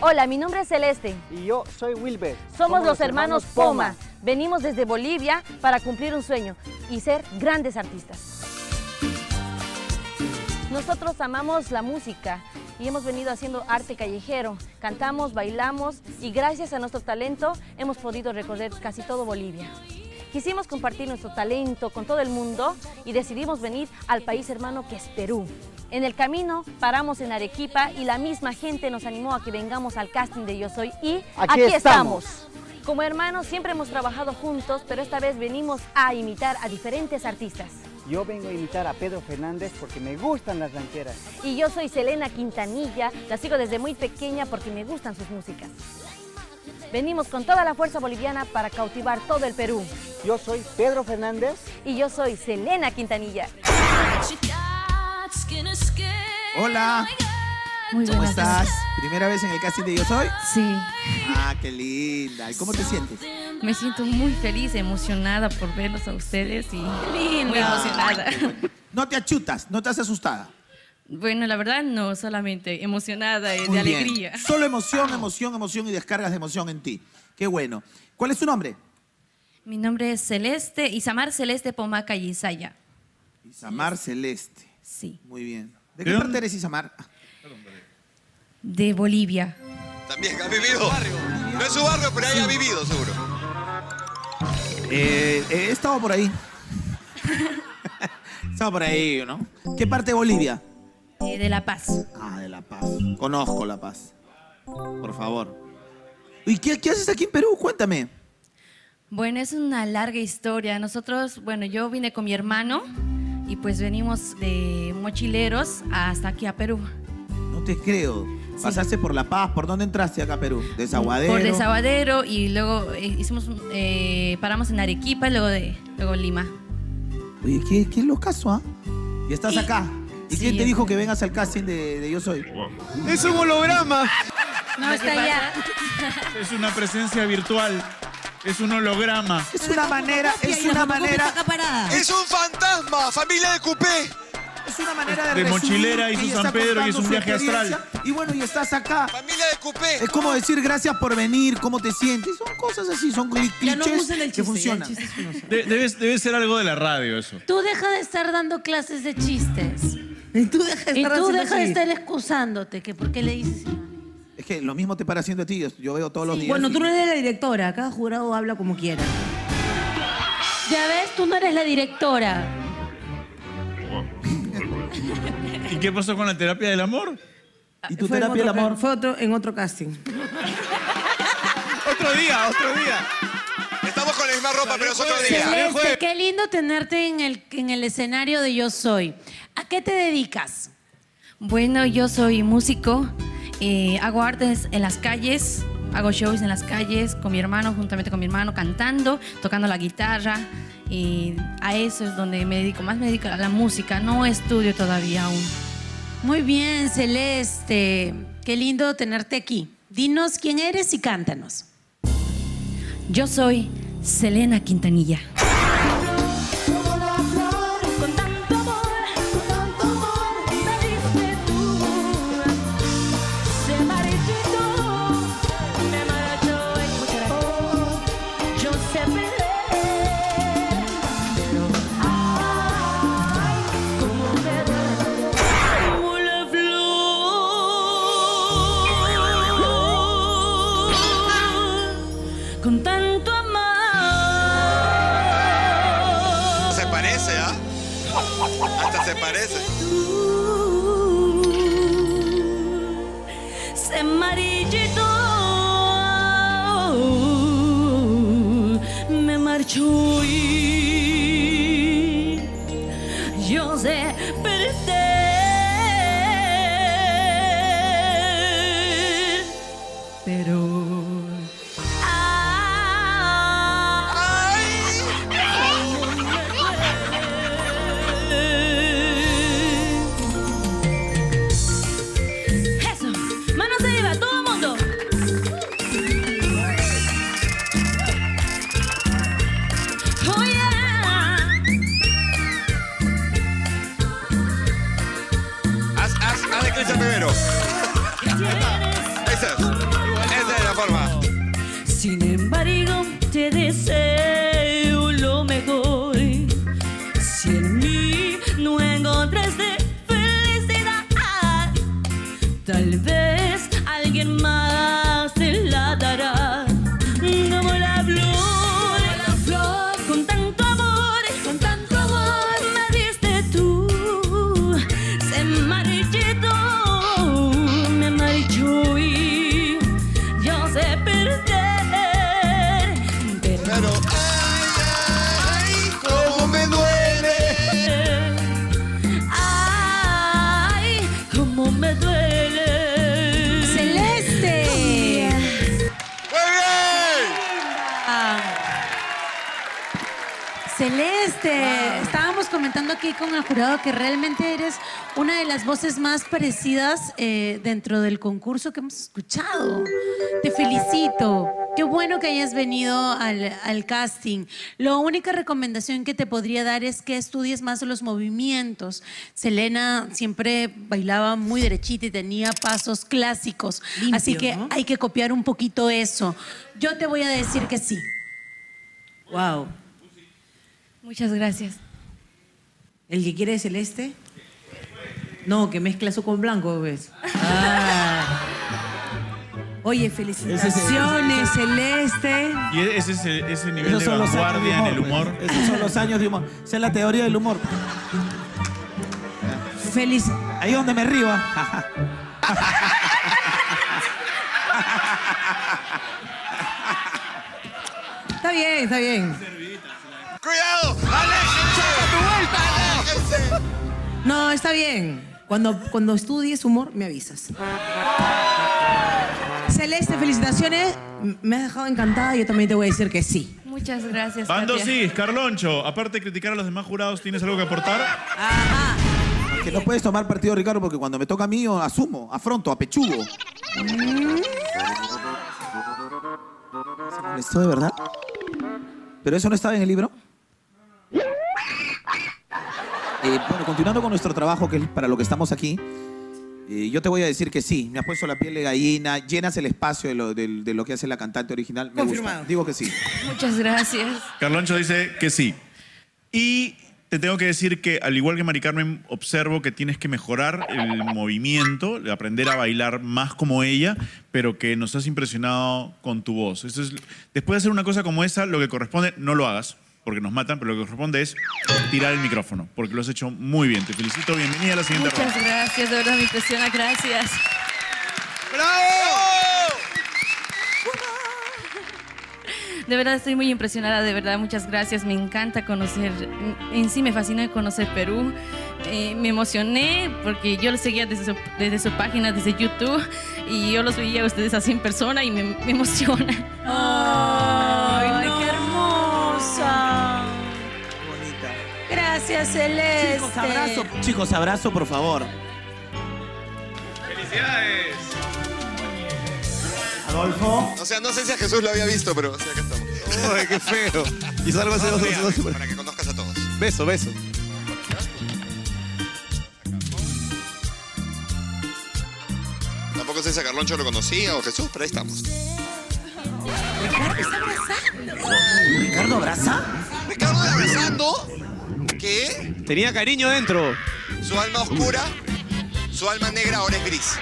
Hola, mi nombre es Celeste. Y yo soy Wilber. Somos los hermanos Poma. Venimos desde Bolivia para cumplir un sueño y ser grandes artistas. Nosotros amamos la música y hemos venido haciendo arte callejero. Cantamos, bailamos y gracias a nuestro talento hemos podido recorrer casi todo Bolivia. Quisimos compartir nuestro talento con todo el mundo y decidimos venir al país hermano que es Perú. En el camino paramos en Arequipa y la misma gente nos animó a que vengamos al casting de Yo Soy y aquí estamos. Como hermanos siempre hemos trabajado juntos, pero esta vez venimos a imitar a diferentes artistas. Yo vengo a imitar a Pedro Fernández porque me gustan las rancheras. Y yo soy Selena Quintanilla, la sigo desde muy pequeña porque me gustan sus músicas. Venimos con toda la fuerza boliviana para cautivar todo el Perú. Yo soy Pedro Fernández. Y yo soy Selena Quintanilla. Hola. Muy buenas. ¿Cómo estás? ¿Primera vez en el casting de Yo Soy? Sí. Ah, qué linda. ¿Y cómo te sientes? Me siento muy feliz, emocionada por verlos a ustedes y muy emocionada. ¿No te achutas? ¿No te has asustada? Bueno, la verdad no, solamente emocionada, de alegría. Solo emoción, emoción, emoción y descargas de emoción en ti. Qué bueno. ¿Cuál es tu nombre? Mi nombre es Celeste, Isamar Celeste Pomaca Yisaya. Isamar Celeste. Sí. Muy bien. ¿De qué parte eres, Isamar? De Bolivia. También ha vivido. No es su barrio, pero ahí ha vivido, seguro. He estado por ahí. He estado por ahí, ¿no? ¿Qué parte de Bolivia? De La Paz. Ah, de La Paz. Conozco La Paz. Por favor. ¿Y qué haces aquí en Perú? Cuéntame. Bueno, es una larga historia. Nosotros, bueno, yo vine con mi hermano y pues venimos de mochileros hasta aquí a Perú. No te creo. Sí. Pasaste por La Paz. ¿Por dónde entraste acá a Perú? Desaguadero. Por Desaguadero y luego paramos en Arequipa y luego Lima. Oye, ¿qué locazo, ah? ¿Y estás acá? ¿Y quién te dijo que vengas al casting de Yo Soy? ¡Es un holograma! No, está allá. Es una presencia virtual. Es un holograma. Es una manera, es una manera. Es un fantasma, familia de Cupé. Es una manera de mochilera y su San Pedro y es un viaje astral. Y bueno, y estás acá. Familia de Cupé. Es como decir gracias por venir, cómo te sientes. Son cosas así, son clichés que funcionan. Debe ser algo de la radio eso. Tú deja de estar dando clases de chistes. Y tú deja de estar excusándote, que por qué le dices... Es que lo mismo te para haciendo a ti, yo veo todos los días... Bueno, tú no eres la directora, cada jurado habla como quiera. Ya ves, tú no eres la directora. ¿Y qué pasó con la terapia del amor? ¿Y tu terapia del amor? Fue en otro casting. Otro día, otro día. Estamos con la misma ropa, pero es otro día. Celeste, qué lindo tenerte en el escenario de Yo Soy. ¿A qué te dedicas? Bueno, yo soy músico, hago artes en las calles, hago shows en las calles con mi hermano, juntamente con mi hermano, cantando, tocando la guitarra. Y a eso es donde me dedico, más me dedico a la música, no estudio todavía aún. Muy bien, Celeste, qué lindo tenerte aquí. Dinos quién eres y cántanos. Yo soy Selena Quintanilla. Yo sé perder, pero primero. Ahí está. Sin embargo, te deseo lo mejor. Si en mí no encontraste felicidad, tal vez alguien más te la dará. Como la flor, como la flor, con tanto amor me diste tú. Se marchitó, me marchó y yo sé perder. Pero ay, ay, cómo me duele. Ay, cómo me duele. Celeste. Muy bien. Celeste, wow. Estábamos comentando aquí con el jurado que realmente eres una de las voces más parecidas dentro del concurso que hemos escuchado. Te felicito. Qué bueno que hayas venido al casting. La única recomendación que te podría dar es que estudies más los movimientos. Selena siempre bailaba muy derechita y tenía pasos clásicos. Limpio, así que ¿no? Hay que copiar un poquito eso. Yo te voy a decir que sí. Wow. Muchas gracias. ¿El que quiere es Celeste? No, que mezcla eso con blanco, ¿ves? Ah. Oye, felicitaciones, Celeste. Y ese es ese nivel esos de vanguardia de humor, en el humor. Pues. Esos son los años de humor. Esa es la teoría del humor. Feliz. Ahí donde me río. Está bien, está bien. ¡Cuidado! ¡Aléjense! ¡Saca tu vuelta! No, está bien. Cuando estudies humor, me avisas. Celeste, felicitaciones. Me has dejado encantada. Yo también te voy a decir que sí. Muchas gracias, Bando sí, Carloncho. Aparte de criticar a los demás jurados, ¿tienes algo que aportar? Ajá. Que no puedes tomar partido, Ricardo, porque cuando me toca a mí, yo asumo, afronto, apechugo. ¿Se molestó de verdad? ¿Pero eso no estaba en el libro? Bueno, continuando con nuestro trabajo, que es para lo que estamos aquí, yo te voy a decir que sí. Me has puesto la piel de gallina, llenas el espacio de lo que hace la cantante original. Me gusta. Digo que sí. Muchas gracias. Carloncho dice que sí. Y te tengo que decir que, al igual que Mari Carmen, observo que tienes que mejorar el movimiento, aprender a bailar más como ella, pero que nos has impresionado con tu voz. Eso es, después de hacer una cosa como esa, lo que corresponde, no lo hagas, porque nos matan, pero lo que corresponde es tirar el micrófono, porque lo has hecho muy bien. Te felicito, bienvenida a la siguiente ronda. Muchas gracias, de verdad me impresiona, gracias. ¡Bravo! De verdad estoy muy impresionada, de verdad, muchas gracias. Me encanta conocer, en sí me fascina conocer Perú. Me emocioné porque yo los seguía desde su página, desde YouTube, y yo los veía a ustedes así en persona y me emociona. ¡Ay, no! ¡Qué hermosa! Bonita. Gracias, Celeste. Chicos, abrazo, por favor. ¡Felicidades! Adolfo. O sea, no sé si a Jesús lo había visto, pero o sea, acá estamos. ¡Uy, qué feo! Y salvas a dos. Para que conozcas a todos. Beso, beso. Tampoco sé si a Carloncho lo conocía o Jesús, pero ahí estamos. Ricardo está abrazando. ¿Ricardo abraza? ¿Ricardo abrazando? ¿Qué? Tenía cariño dentro. Su alma oscura, su alma negra ahora es gris.